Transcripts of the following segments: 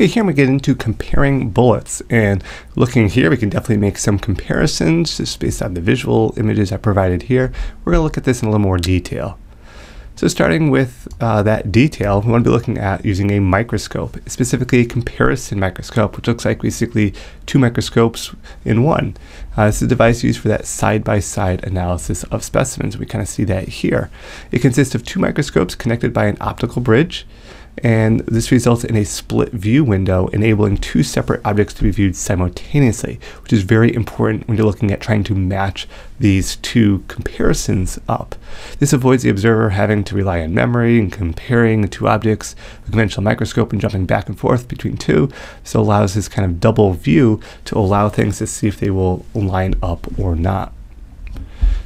Okay, here we get into comparing bullets, and looking here we can definitely make some comparisons just based on the visual images I provided here. We're going to look at this in a little more detail. So starting with that detail, we want to be looking at using a microscope, specifically a comparison microscope, which looks like basically two microscopes in one. This is a device used for that side-by-side analysis of specimens. We kind of see that here. It consists of two microscopes connected by an optical bridge, and this results in a split view window, enabling two separate objects to be viewed simultaneously, which is very important when you're looking at trying to match these two comparisons up. This avoids the observer having to rely on memory and comparing the two objects, the conventional microscope, and jumping back and forth between two. So allows this kind of double view to allow things to see if they will line up or not.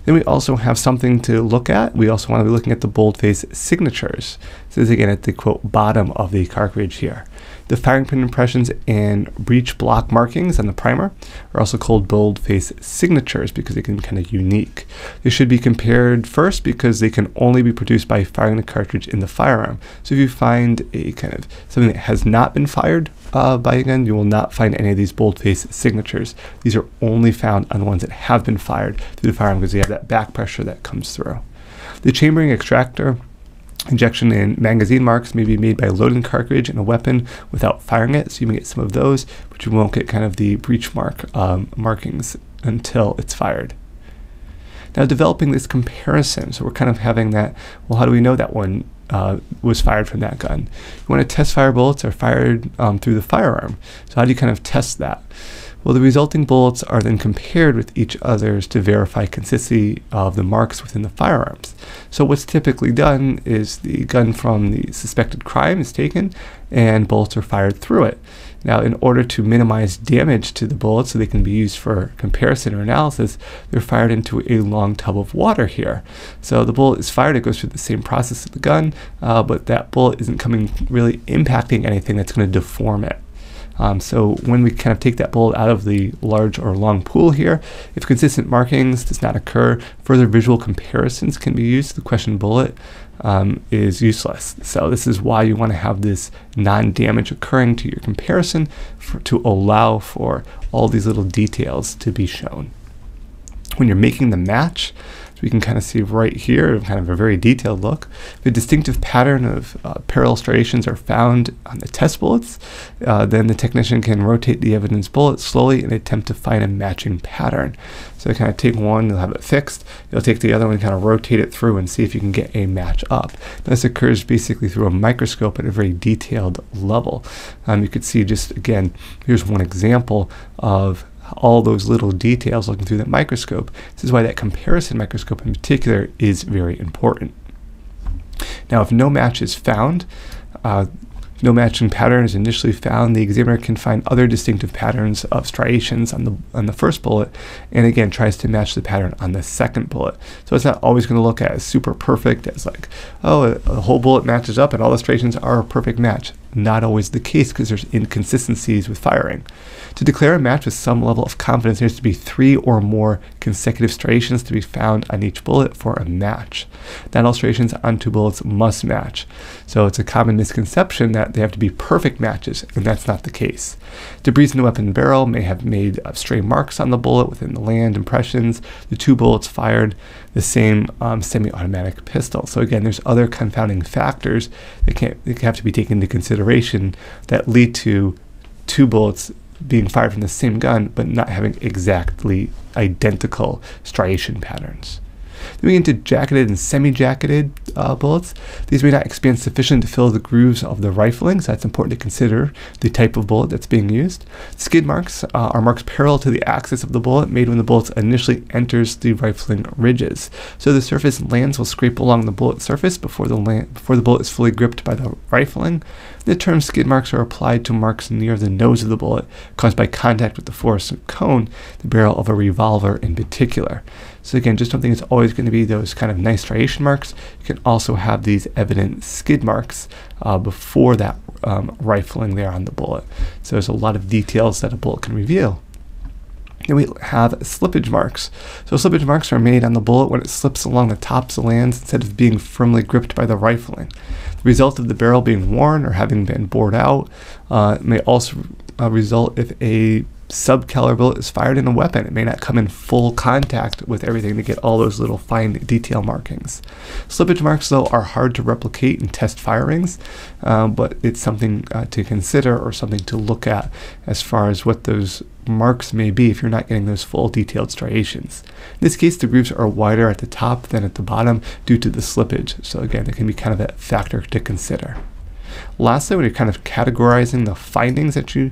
Then we also have something to look at. We also want to be looking at the boldface signatures. This is again at the quote bottom of the cartridge here. The firing pin impressions and breech block markings on the primer are also called boldface signatures because they can be kind of unique. They should be compared first because they can only be produced by firing the cartridge in the firearm. So if you find a kind of something that has not been fired by a gun, you will not find any of these boldface signatures. These are only found on ones that have been fired through the firearm because they have that back pressure that comes through. The chambering extractor injection and magazine marks may be made by loading cartridge in a weapon without firing it, so you may get some of those, but you won't get kind of the breech mark markings until it's fired. Now developing this comparison, so we're kind of having that, well, how do we know that one was fired from that gun? You want to test fire bullets are fired through the firearm, so how do you kind of test that? Well, the resulting bullets are then compared with each other's to verify consistency of the marks within the firearms. So what's typically done is the gun from the suspected crime is taken and bullets are fired through it. Now, in order to minimize damage to the bullets so they can be used for comparison or analysis, they're fired into a long tub of water here. So the bullet is fired, it goes through the same process as the gun, but that bullet isn't really impacting anything that's going to deform it. So when we kind of take that bullet out of the large or long pool here, if consistent markings does not occur, further visual comparisons can be used. The question bullet is useless. So this is why you want to have this non-damage occurring to your comparison to allow for all these little details to be shown. When you're making the match, we can kind of see right here, kind of a very detailed look. If a distinctive pattern of parallel striations are found on the test bullets, then the technician can rotate the evidence bullet slowly and attempt to find a matching pattern. So kind of take one, you'll have it fixed, you'll take the other one and kind of rotate it through and see if you can get a match up. Now, this occurs basically through a microscope at a very detailed level. You could see just, again, here's one example of all those little details looking through that microscope. This is why that comparison microscope in particular is very important. Now, if no match is found, no matching pattern is initially found, the examiner can find other distinctive patterns of striations on the first bullet, and again tries to match the pattern on the second bullet. So it's not always going to look as super perfect as like, oh, a whole bullet matches up and all the striations are a perfect match. Not always the case because there's inconsistencies with firing. To declare a match with some level of confidence, there needs to be three or more consecutive striations to be found on each bullet for a match. Not all striations on two bullets must match. So it's a common misconception that they have to be perfect matches, and that's not the case. Debris in the weapon barrel may have made stray marks on the bullet within the land impressions. The two bullets fired the same semi-automatic pistol. So again, there's other confounding factors that have to be taken into consideration that lead to two bullets being fired from the same gun but not having exactly identical striation patterns. Then we get into jacketed and semi-jacketed bullets. These may not expand sufficiently to fill the grooves of the rifling, so that's important to consider the type of bullet that's being used. Skid marks are marks parallel to the axis of the bullet made when the bullet initially enters the rifling ridges. So the surface lands will scrape along the bullet surface before the bullet is fully gripped by the rifling. The term skid marks are applied to marks near the nose of the bullet caused by contact with the force of cone, the barrel of a revolver in particular. So again, just something that's always going to be those kind of nice striation marks. You can also have these evident skid marks before that rifling there on the bullet. So there's a lot of details that a bullet can reveal. And we have slippage marks. So slippage marks are made on the bullet when it slips along the tops of lands instead of being firmly gripped by the rifling. The result of the barrel being worn or having been bored out may also result if a sub-caliber bullet is fired in a weapon. It may not come in full contact with everything to get all those little fine detail markings. Slippage marks, though, are hard to replicate in test firings, but it's something to consider or something to look at as far as what those marks may be if you're not getting those full detailed striations. In this case, the grooves are wider at the top than at the bottom due to the slippage. So again, it can be kind of a factor to consider. Lastly, when you're kind of categorizing the findings that you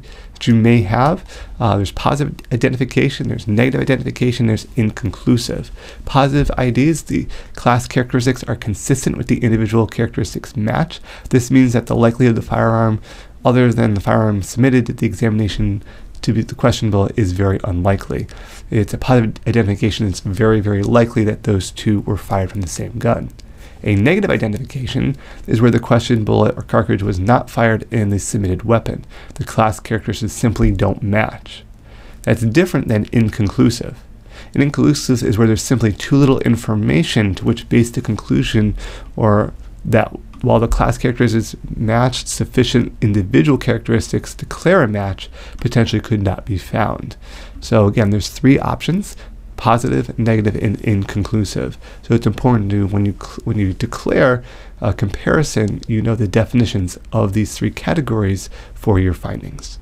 may have, there's positive identification, there's negative identification, there's inconclusive. Positive IDs, the class characteristics are consistent with the individual characteristics match. This means that the likelihood of the firearm other than the firearm submitted to the examination to be questionable is very unlikely. It's a positive identification. It's very, very likely that those two were fired from the same gun. A negative identification is where the question bullet or cartridge was not fired in the submitted weapon. The class characteristics simply don't match. That's different than inconclusive. An inconclusive is where there's simply too little information to which base the conclusion or that while the class characteristics matched, sufficient individual characteristics to declare a match potentially could not be found. So again, there's three options: positive, negative, and inconclusive. So it's important to, when you declare a comparison, you know the definitions of these three categories for your findings.